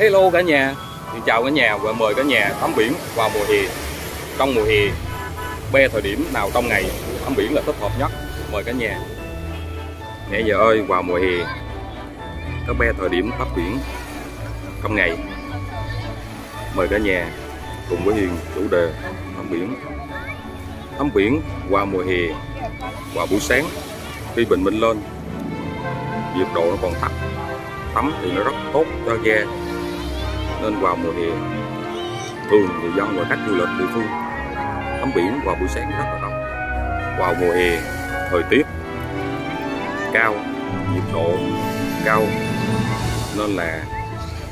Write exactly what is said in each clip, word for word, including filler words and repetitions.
Hello cả nhà, xin chào cả nhà và mời cả nhà tắm biển vào mùa hè. Trong mùa hè, bê thời điểm nào trong ngày tắm biển là thích hợp nhất? Mời cả nhà. Nãy giờ ơi, vào mùa hè, các bê thời điểm tắm biển trong ngày. Mời cả nhà cùng với Hiền chủ đề tắm biển. Tắm biển vào mùa hè, vào buổi sáng khi bình minh lên, nhiệt độ nó còn thấp, tắm thì nó rất tốt cho da. Nên vào mùa hè, thường người dân và các du lịch địa phương tắm biển vào buổi sáng rất là đông. Vào mùa hè, thời tiết cao, nhiệt độ cao nên là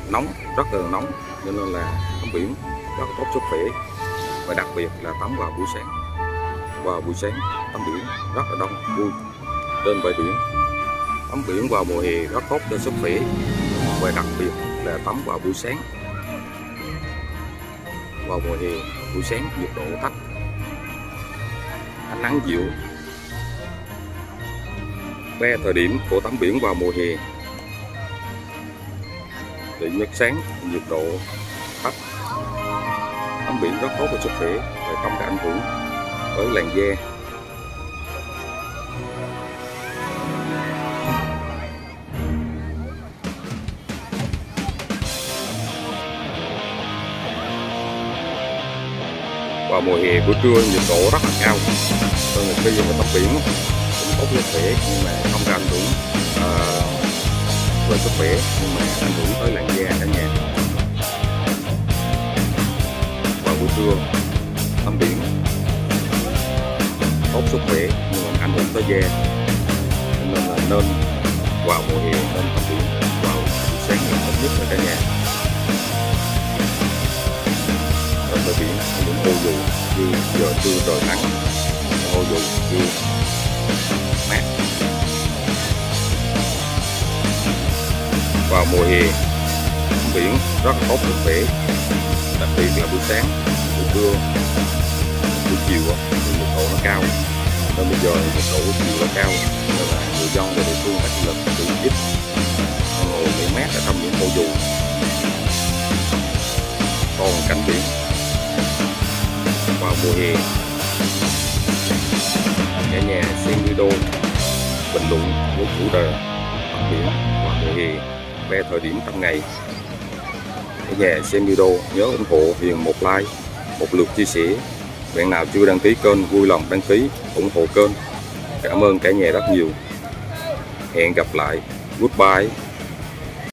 nóng, rất là nóng, nên là tắm biển rất là tốt sức khỏe. Và đặc biệt là tắm vào buổi sáng. Vào buổi sáng tắm biển rất là đông vui trên bãi biển. Tắm biển vào mùa hè rất tốt cho sức khỏe và đặc biệt là tắm vào buổi sáng. Vào mùa hè, buổi sáng nhiệt độ thấp, ánh nắng dịu. Ba thời điểm của tắm biển vào mùa hè: đệ nhất, sáng nhiệt độ thấp, tắm biển rất tốt cho sức khỏe và không có ảnh hưởng tới làn da. Vào mùa hè, buổi trưa nhiệt độ rất là cao, nên là khi mà tắm biển cũng tốt cho sức khỏe nhưng mà không ảnh hưởng về sức khỏe, nhưng mà ảnh hưởng tới làn da cả nhà. Vào buổi trưa tắm biển tốt sức khỏe nhưng mà ảnh hưởng tới da, nên là nên vào mùa hè nên tắm biển vào buổi sáng là tốt nhất rồi cả nhà. Bãi biển những ô dù như giờ trưa trời nắng, ô dù như mát. Vào mùa hè biển rất tốt sức khỏe, đặc biệt là buổi sáng, buổi trưa, buổi chiều thì nhiệt độ nó cao, nên bây giờ nhiệt độ buổi chiều nó cao nên là người dân và địa phương các du lịch cũng ít ngồi nghỉ mát ở trong những ô dù. Còn cảnh biển vào mùa hè, cả nhà xem video bình luận với chủ đề tắm biển vào mùa hè về thời điểm trong ngày. Cả nhà xem video nhớ ủng hộ Hiền một like, một lượt chia sẻ. Bạn nào chưa đăng ký kênh vui lòng đăng ký ủng hộ kênh. Cảm ơn cả nhà rất nhiều. Hẹn gặp lại. Goodbye.